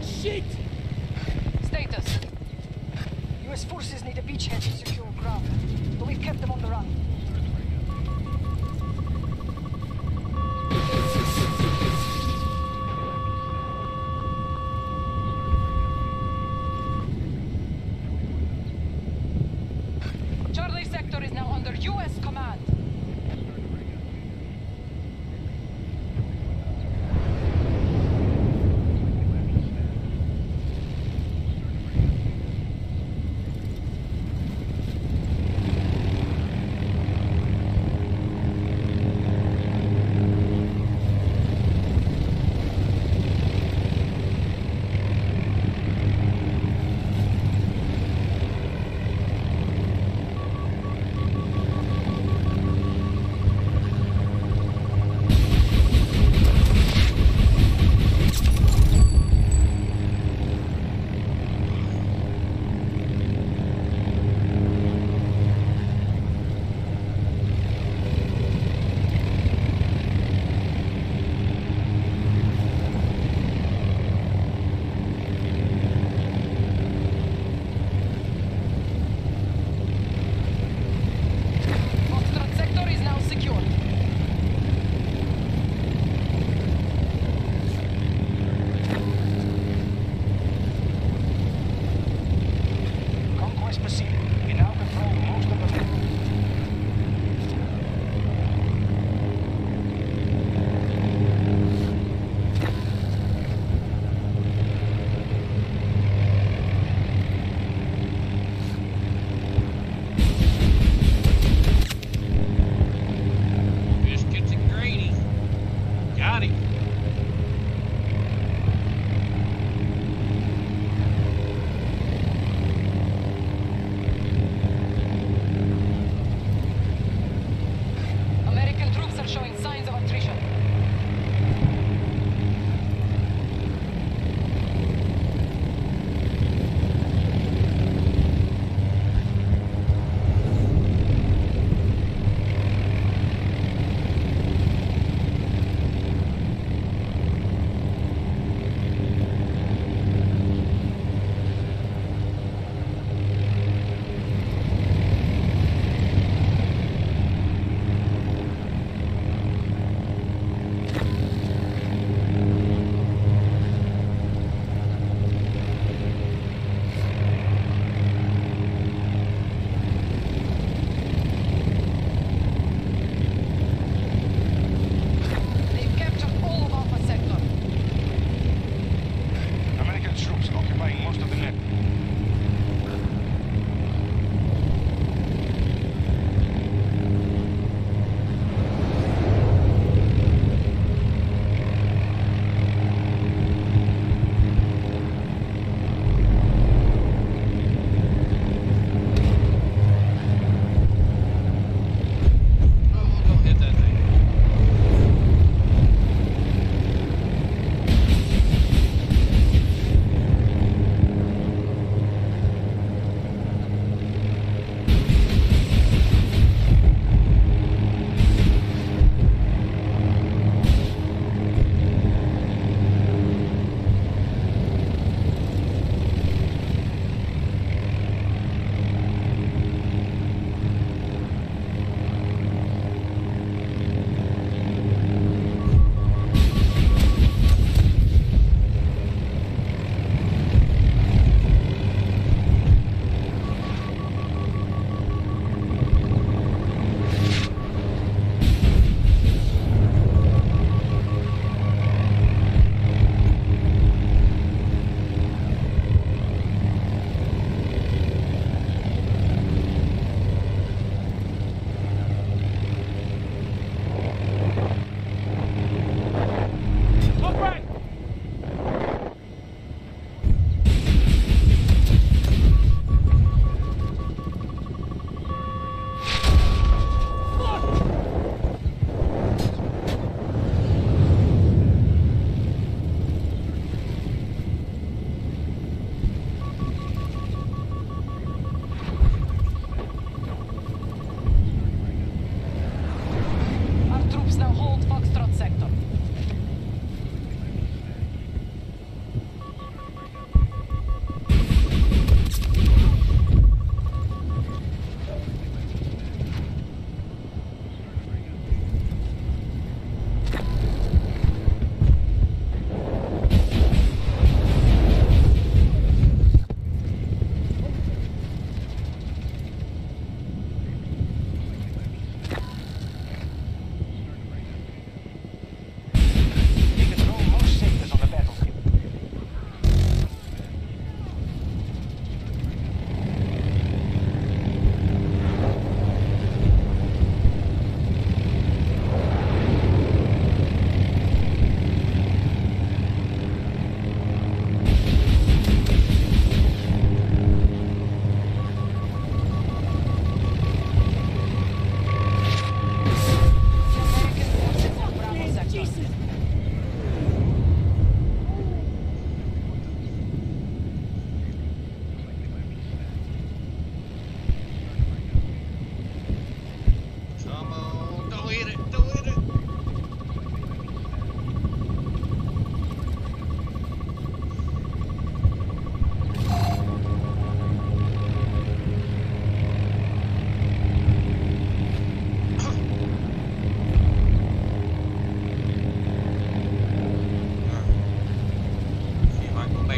fucking shit! Status. US forces need a beachhead to secure ground, but we've kept them on the run.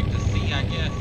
like to see, I guess.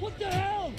What the hell?